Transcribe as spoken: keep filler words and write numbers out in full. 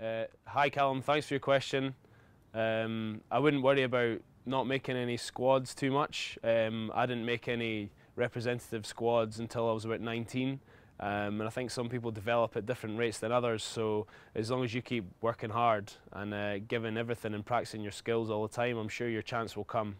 Uh, hi Callum, thanks for your question. Um, I wouldn't worry about not making any squads too much. Um, I didn't make any representative squads until I was about nineteen. Um, and I think some people develop at different rates than others, so as long as you keep working hard and uh, giving everything and practicing your skills all the time, I'm sure your chance will come.